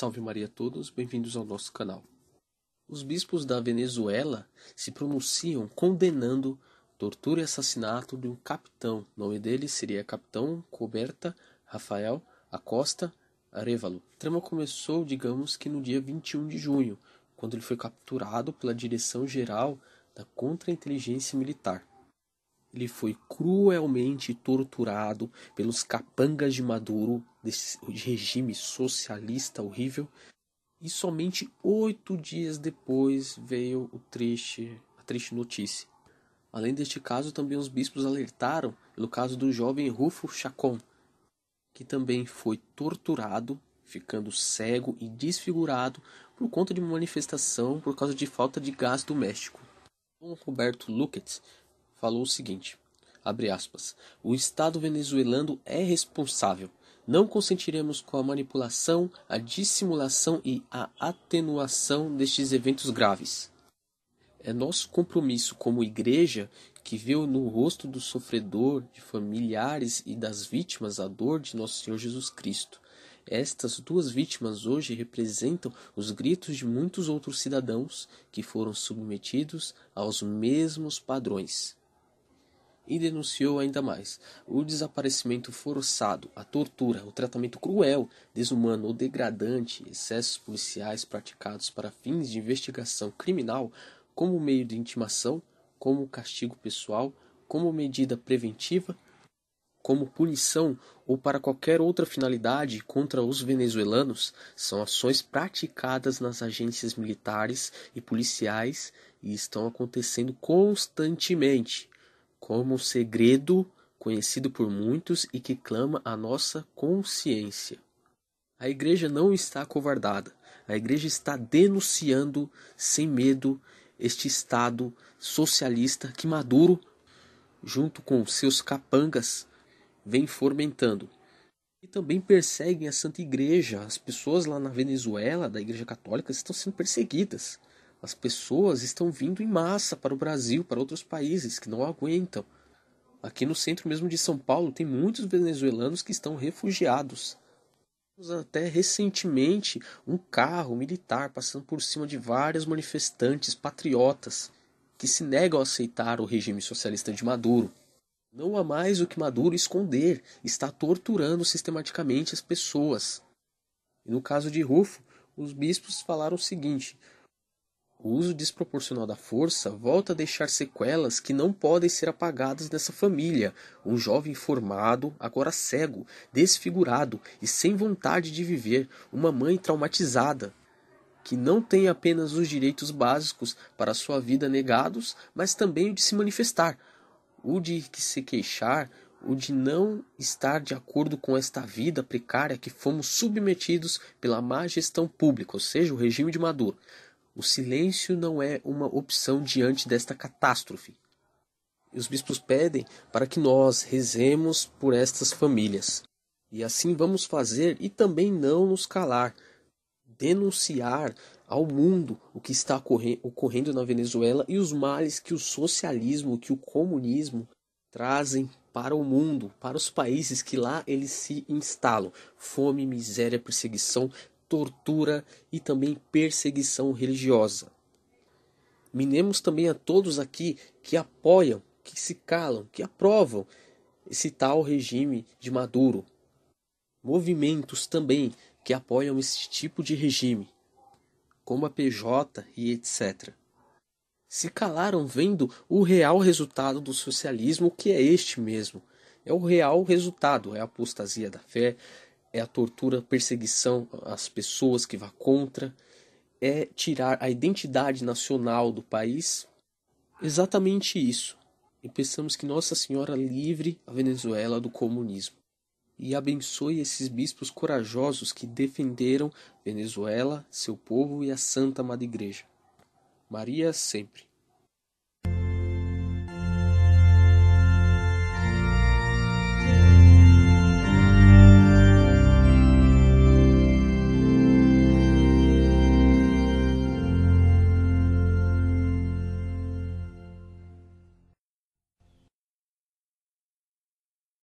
Salve Maria a todos, bem-vindos ao nosso canal. Os bispos da Venezuela se pronunciam condenando tortura e assassinato de um capitão. O nome dele seria Capitão Coberta Rafael Acosta Arevalo. A trama começou, digamos que no dia 21 de junho, quando ele foi capturado pela Direção-Geral da Contra-Inteligência Militar. Ele foi cruelmente torturado pelos capangas de Maduro, desse regime socialista horrível. E somente 8 dias depois veio a triste notícia. Além deste caso, também os bispos alertaram pelo caso do jovem Rufo Chacon, que também foi torturado, ficando cego e desfigurado por conta de uma manifestação por causa de falta de gás doméstico. Dom Roberto Luchetz falou o seguinte, abre aspas, o Estado venezuelano é responsável. Não consentiremos com a manipulação, a dissimulação e a atenuação destes eventos graves. É nosso compromisso como igreja, que viu no rosto do sofredor, de familiares e das vítimas a dor de Nosso Senhor Jesus Cristo. Estas duas vítimas hoje representam os gritos de muitos outros cidadãos que foram submetidos aos mesmos padrões. E denunciou ainda mais o desaparecimento forçado, a tortura, o tratamento cruel, desumano ou degradante, excessos policiais praticados para fins de investigação criminal como meio de intimação, como castigo pessoal, como medida preventiva, como punição ou para qualquer outra finalidade contra os venezuelanos, são ações praticadas nas agências militares e policiais e estão acontecendo constantemente, como um segredo conhecido por muitos e que clama a nossa consciência. A igreja não está acovardada, a igreja está denunciando sem medo este Estado socialista que Maduro, junto com seus capangas, vem fomentando. E também perseguem a Santa Igreja. As pessoas lá na Venezuela, da Igreja Católica, estão sendo perseguidas. As pessoas estão vindo em massa para o Brasil, para outros países que não aguentam. Aqui no centro mesmo de São Paulo tem muitos venezuelanos que estão refugiados. Até recentemente um carro militar passando por cima de vários manifestantes patriotas que se negam a aceitar o regime socialista de Maduro. Não há mais o que Maduro esconder, está torturando sistematicamente as pessoas. E no caso de Rufo, os bispos falaram o seguinte, o uso desproporcional da força volta a deixar sequelas que não podem ser apagadas nessa família. Um jovem formado, agora cego, desfigurado e sem vontade de viver, uma mãe traumatizada, que não tem apenas os direitos básicos para sua vida negados, mas também o de se manifestar, o de se queixar, o de não estar de acordo com esta vida precária que fomos submetidos pela má gestão pública, ou seja, o regime de Maduro. O silêncio não é uma opção diante desta catástrofe. E os bispos pedem para que nós rezemos por estas famílias. E assim vamos fazer e também não nos calar. Denunciar ao mundo o que está ocorrendo na Venezuela e os males que o socialismo, que o comunismo trazem para o mundo, para os países que lá eles se instalam. Fome, miséria, perseguição, tortura e também perseguição religiosa. Minemos também a todos aqui que apoiam, que se calam, que aprovam esse tal regime de Maduro. Movimentos também que apoiam esse tipo de regime, como a PJ e etc. Se calaram vendo o real resultado do socialismo, que é este mesmo. É o real resultado, é a apostasia da fé, é a tortura, a perseguição às pessoas que vá contra, é tirar a identidade nacional do país. Exatamente isso. E pensamos que Nossa Senhora livre a Venezuela do comunismo. E abençoe esses bispos corajosos que defenderam Venezuela, seu povo e a Santa Madre Igreja. Maria sempre.